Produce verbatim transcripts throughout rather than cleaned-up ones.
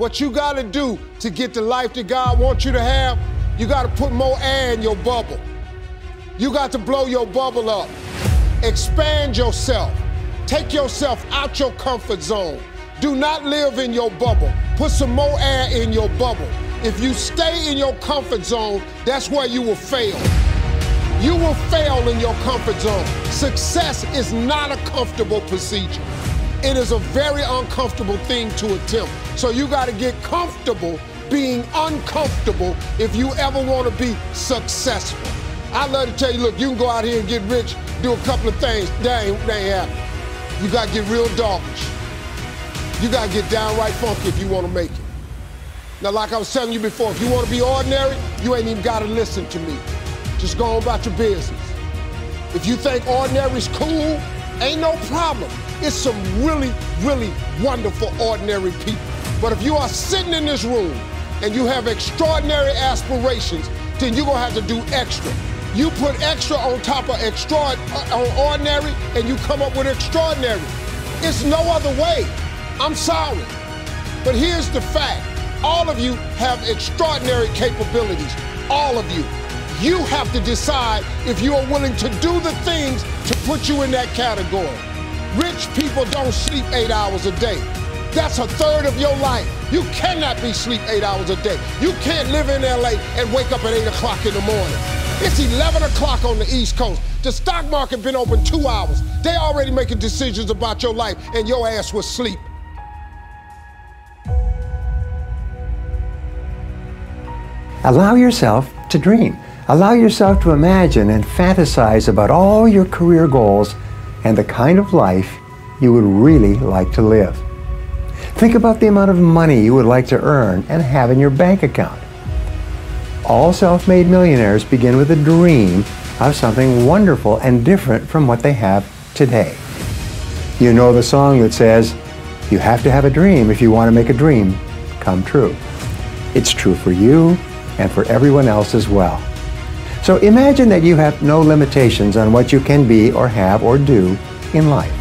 What you got to do to get the life that God wants you to have, you got to put more air in your bubble. You got to blow your bubble up. Expand yourself. Take yourself out your comfort zone. Do not live in your bubble. Put some more air in your bubble. If you stay in your comfort zone, that's where you will fail. You will fail in your comfort zone. Success is not a comfortable procedure. It is a very uncomfortable thing to attempt. So you got to get comfortable being uncomfortable if you ever want to be successful. I love to tell you, look, you can go out here and get rich, do a couple of things. That ain't, that ain't happening. You got to get real doggish. You got to get downright funky if you want to make it. Now, like I was telling you before, if you want to be ordinary, you ain't even got to listen to me. Just go on about your business. If you think ordinary's cool, ain't no problem. It's some really, really wonderful ordinary people. But if you are sitting in this room and you have extraordinary aspirations, then you're gonna have to do extra. You put extra on top of extra on ordinary and you come up with extraordinary. It's no other way. I'm sorry. But here's the fact. All of you have extraordinary capabilities. All of you. You have to decide if you are willing to do the things to put you in that category. Rich people don't sleep eight hours a day. That's a third of your life. You cannot be sleep eight hours a day. You can't live in L A and wake up at eight o'clock in the morning. It's eleven o'clock on the East Coast. The stock market been open two hours. They already making decisions about your life and your ass was asleep. Allow yourself to dream. Allow yourself to imagine and fantasize about all your career goals and the kind of life you would really like to live. Think about the amount of money you would like to earn and have in your bank account. All self-made millionaires begin with a dream of something wonderful and different from what they have today. You know the song that says, you have to have a dream if you want to make a dream come true. It's true for you and for everyone else as well. So imagine that you have no limitations on what you can be or have or do in life.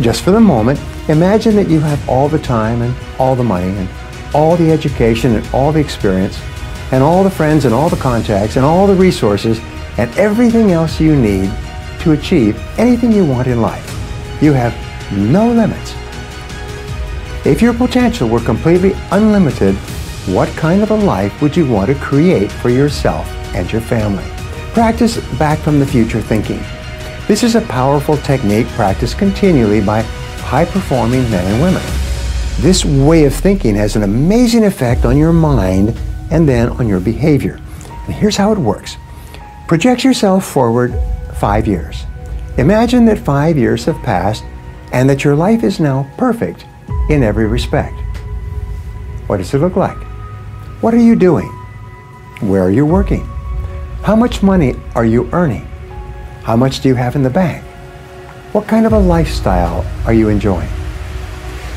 Just for the moment, imagine that you have all the time and all the money and all the education and all the experience and all the friends and all the contacts and all the resources and everything else you need to achieve anything you want in life. You have no limits. If your potential were completely unlimited, what kind of a life would you want to create for yourself and your family? Practice back from the future thinking. This is a powerful technique practiced continually by high-performing men and women. This way of thinking has an amazing effect on your mind and then on your behavior. And here's how it works. Project yourself forward five years. Imagine that five years have passed and that your life is now perfect in every respect. What does it look like? What are you doing? Where are you working? How much money are you earning? How much do you have in the bank? What kind of a lifestyle are you enjoying?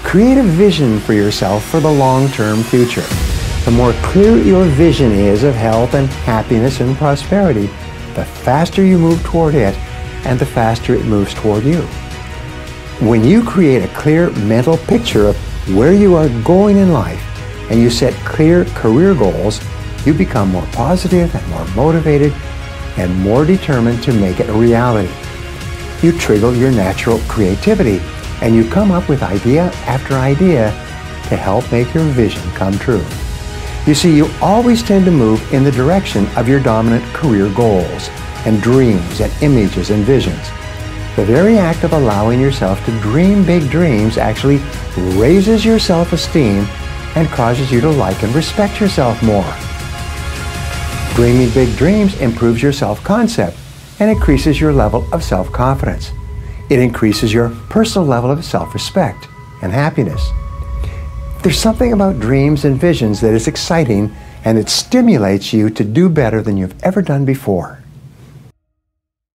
Create a vision for yourself for the long-term future. The more clear your vision is of health and happiness and prosperity, the faster you move toward it and the faster it moves toward you. When you create a clear mental picture of where you are going in life and you set clear career goals, you become more positive and more motivated and more determined to make it a reality. You trigger your natural creativity and you come up with idea after idea to help make your vision come true. You see, you always tend to move in the direction of your dominant career goals and dreams and images and visions. The very act of allowing yourself to dream big dreams actually raises your self-esteem and causes you to like and respect yourself more. Dreaming big dreams improves your self-concept and increases your level of self-confidence. It increases your personal level of self-respect and happiness. There's something about dreams and visions that is exciting and it stimulates you to do better than you've ever done before.